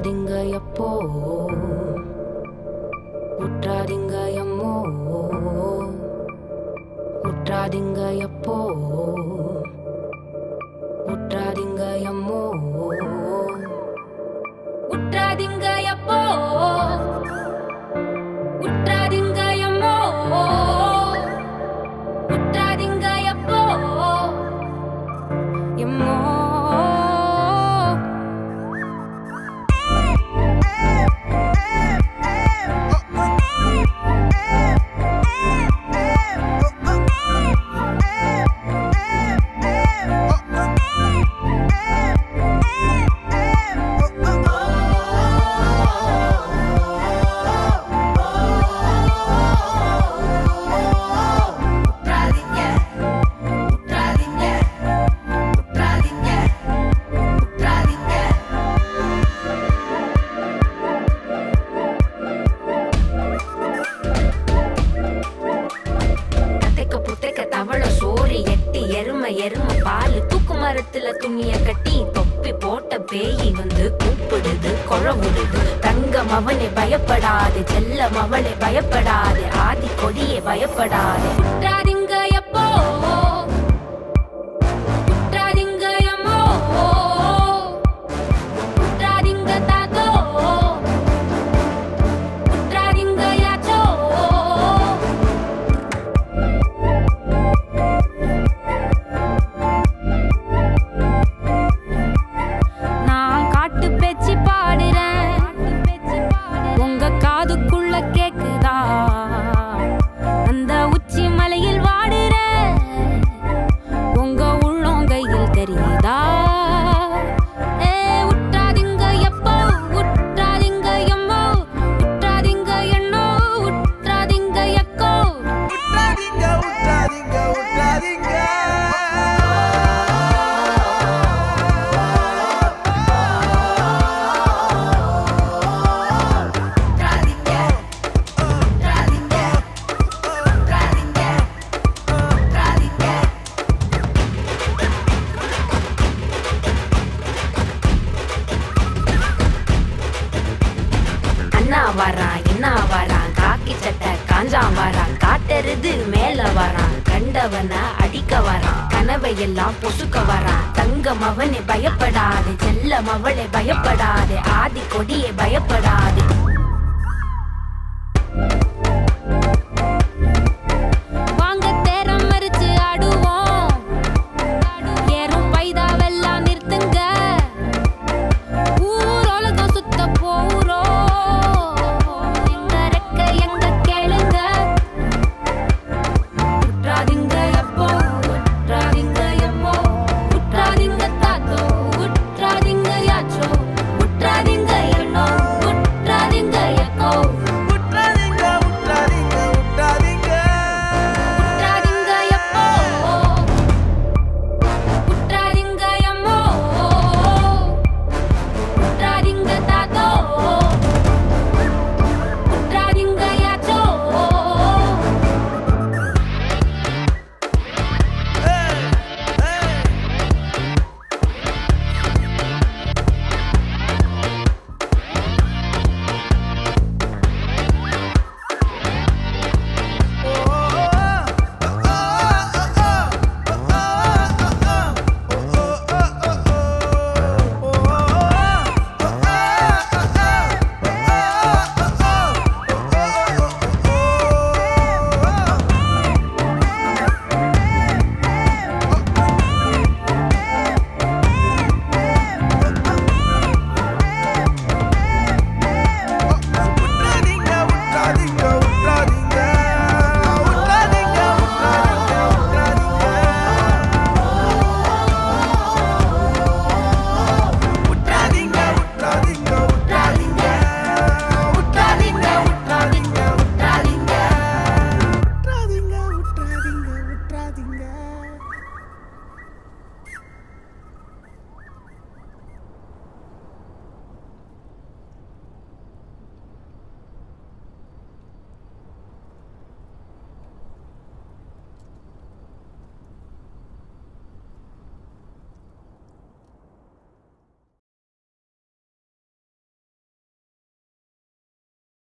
Uttradheenga Yeppov, Uttradheenga Yemmo, Uttradheenga Yeppov, Uttradheenga Yemmo, Uttradheenga Yeppov, Uttradheenga Yemmo, Uttradheenga Yeppov, Yemmo. எரும பால் தூக்கு மரத்துல துணிய கட்டி தொப்பி போட்ட பேயி வந்து கூப்பிடுது கொழவுடுது. தங்கம் அவனை பயப்படாது, செல்லம் அவளை பயப்படாது, ஆதி கொடியை பயப்படாது. உட்ராதிங்க எப்போ உட்ராதிங்க எம்மோ உட்ராதிங்க தாத்தோ உட்ராதிங்க யாச்சோ. வரான் என்ன வரான் காக்கி சட்டை காஞ்சான் வரான், காட்டருது மேல வரான், கண்டவன அடிக்க வரான், கனவை எல்லாம் பொசுக்க வரான். தங்கம் அவனை பயப்படாது, செல்லம் அவளை பயப்படாது, ஆதி கொடியை பயப்படாது.